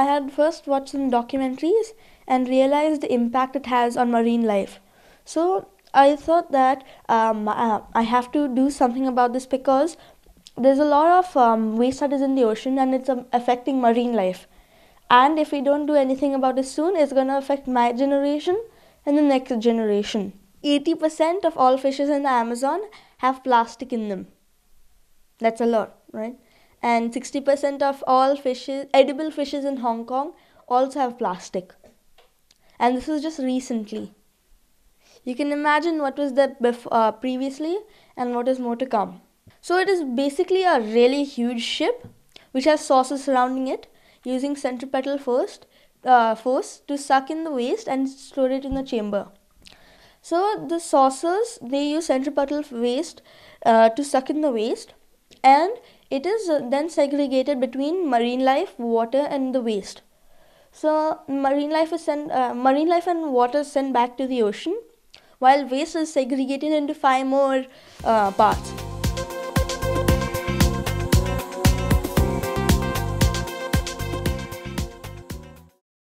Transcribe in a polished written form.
I had first watched some documentaries and realized the impact it has on marine life. So I thought that I have to do something about this because there's a lot of waste that is in the ocean and it's affecting marine life. And if we don't do anything about it soon, it's going to affect my generation and the next generation. 80% of all fishes in the Amazon have plastic in them. That's a lot, right? And 60% of all fishes, edible fishes in Hong Kong also have plastic. And this is just recently. You can imagine what was there previously and what is more to come. So it is basically a really huge ship which has saucers surrounding it, using centripetal force to suck in the waste and store it in the chamber. So the saucers, they use centripetal waste to suck in the waste, and it is then segregated between marine life, water, and the waste. So marine life and water is sent back to the ocean, while waste is segregated into 5 more parts.